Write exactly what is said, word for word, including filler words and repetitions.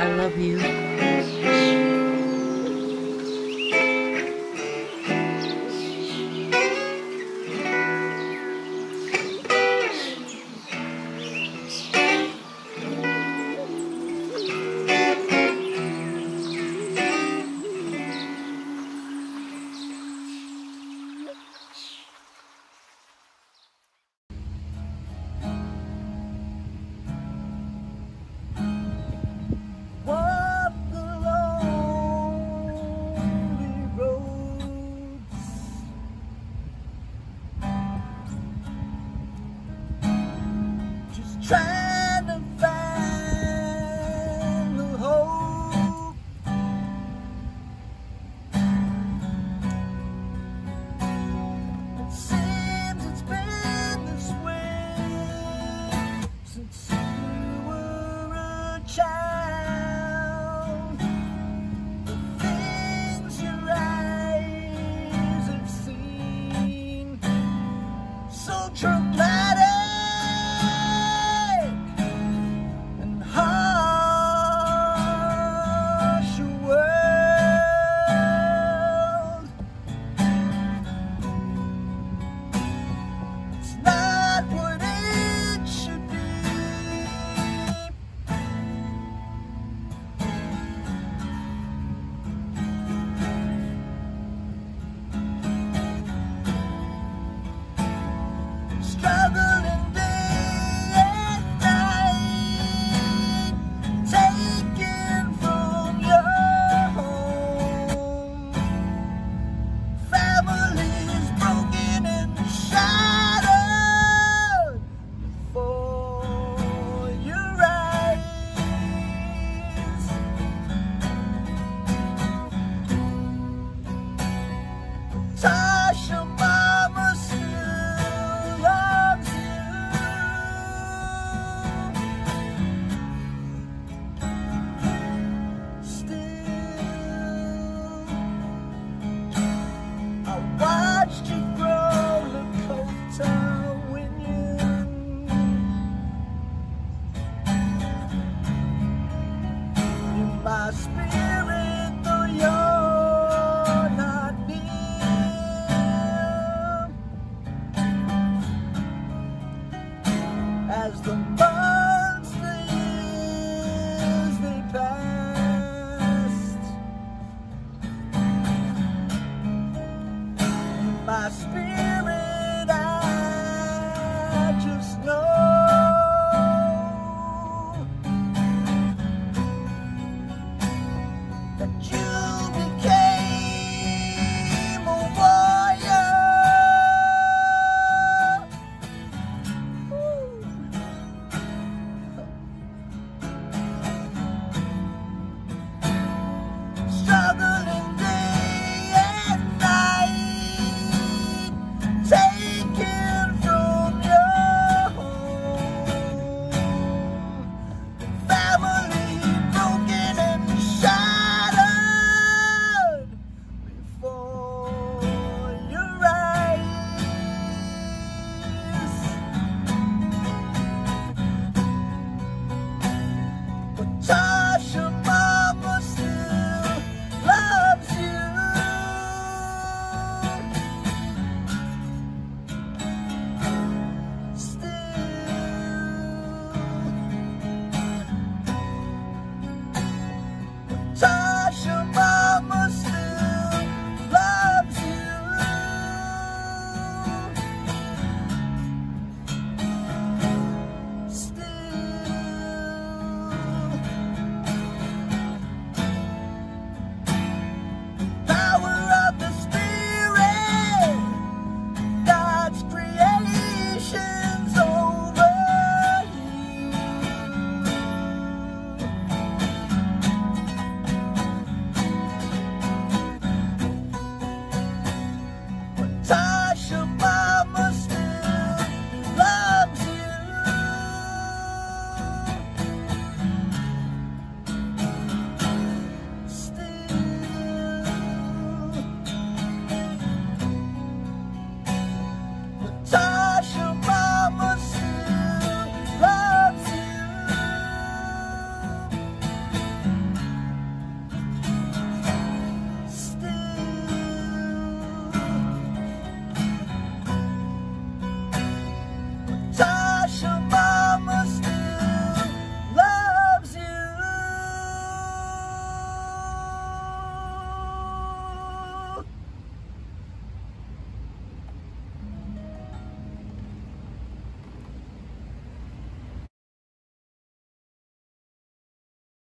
I love you. Trying to find the hope, it seems it's been this way since you were a child. The things your eyes have seen, so dramatic my spirit.